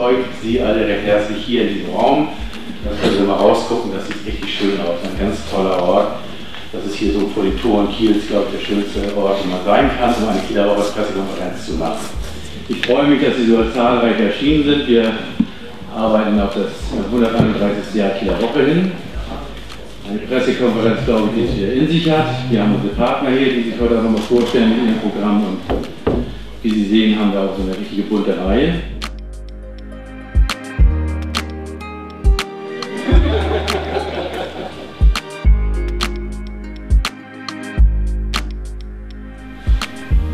euch, Sie alle recht herzlich hier in diesem Raum. Da können Sie mal rausgucken, das sieht richtig schön aus, ein ganz toller Ort. Das ist hier so vor den Toren Kiels, glaube ich, der schönste Ort, den man sein kann, um eine Kieler Woche Pressekonferenz zu machen. Ich freue mich, dass Sie so zahlreich erschienen sind. Wir arbeiten auf das 131. Jahr Kieler Woche hin. Eine Pressekonferenz, glaube ich, die es in sich hat. Wir haben unsere Partner hier, die sich heute auch nochmal vorstellen in ihrem Programm. Und wie Sie sehen, haben wir auch so eine richtige bunte Reihe.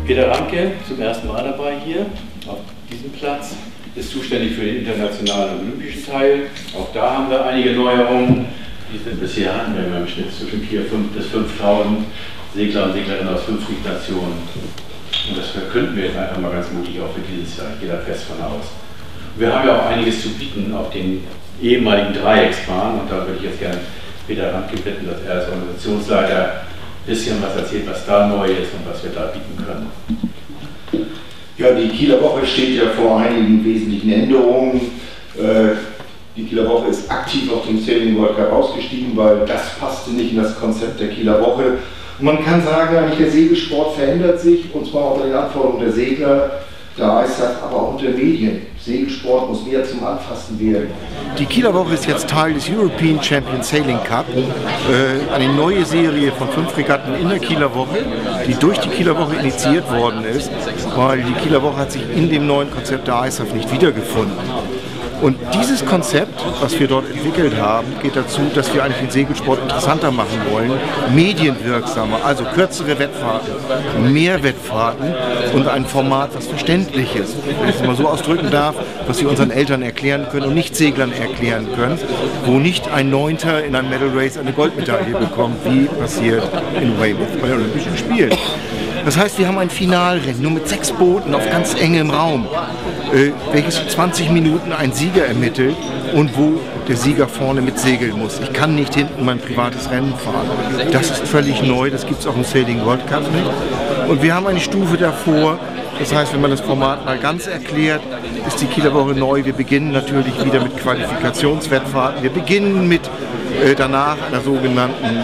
Peter Ramcke, zum ersten Mal dabei hier auf diesem Platz, ist zuständig für den internationalen olympischen Teil. Auch da haben wir einige Neuerungen. Bisher hatten wir im Schnitt zwischen 4.000 bis 5.000 Segler und Seglerinnen aus 5 Nationen. Und das verkünden wir jetzt einfach mal ganz mutig auch für dieses Jahr. Ich gehe da fest von aus. Wir haben ja auch einiges zu bieten auf den ehemaligen Dreiecksbahnen. Und da würde ich jetzt gerne Peter Ramcke bitten, dass er als Organisationsleiter bisschen was erzählt, was da neu ist und was wir da bieten können. Ja, die Kieler Woche steht ja vor einigen wesentlichen Änderungen. Die Kieler Woche ist aktiv auf dem Sailing World Cup ausgestiegen, weil das passte nicht in das Konzept der Kieler Woche. Und man kann sagen, eigentlich der Segelsport verändert sich, und zwar unter den Anforderungen der Segler, der ISAF, aber auch unter Medien. Segelsport muss näher zum Anfassen werden. Die Kieler Woche ist jetzt Teil des European Champion Sailing Cup, eine neue Serie von 5 Regatten in der Kieler Woche, die durch die Kieler Woche initiiert worden ist, weil die Kieler Woche hat sich in dem neuen Konzept der ISAF nicht wiedergefunden. Und dieses Konzept, was wir dort entwickelt haben, geht dazu, dass wir eigentlich den Segelsport interessanter machen wollen, medienwirksamer, also kürzere Wettfahrten, mehr Wettfahrten und ein Format, was verständlich ist, wenn ich es mal so ausdrücken darf, was wir unseren Eltern erklären können und Nicht-Seglern erklären können, wo nicht ein 9. in einem Medal Race eine Goldmedaille bekommt, wie passiert in Weymouth bei den Olympischen Spielen. Das heißt, wir haben ein Finalrennen, nur mit 6 Booten auf ganz engem Raum, welches 20 Minuten ein Sieger ermittelt und wo der Sieger vorne mitsegeln muss. Ich kann nicht hinten mein privates Rennen fahren. Das ist völlig neu, das gibt es auch im Sailing World Cup nicht. Und wir haben eine Stufe davor, das heißt, wenn man das Format mal ganz erklärt, ist die Kieler Woche neu. Wir beginnen natürlich wieder mit Qualifikationswettfahrten. Wir beginnen mit danach einer sogenannten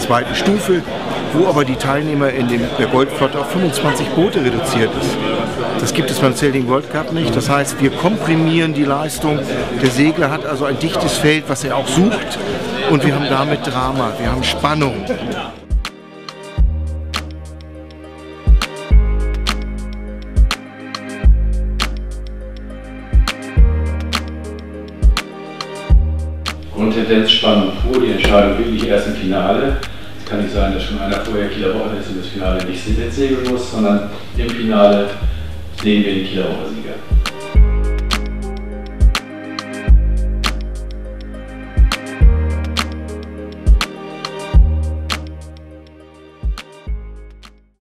zweiten Stufe, wo aber die Teilnehmer in der Goldflotte auf 25 Boote reduziert ist. Das gibt es beim Sailing World Cup nicht. Das heißt, wir komprimieren die Leistung. Der Segler hat also ein dichtes Feld, was er auch sucht. Und wir haben damit Drama, wir haben Spannung. Grundtendenz Spannung pur, die Entscheidung wirklich erst im Finale. Es kann nicht sein, dass schon einer vorher Kieler Woche ist und das Finale nicht mitsegeln muss, sondern im Finale sehen wir den Kieler Woche-Sieger.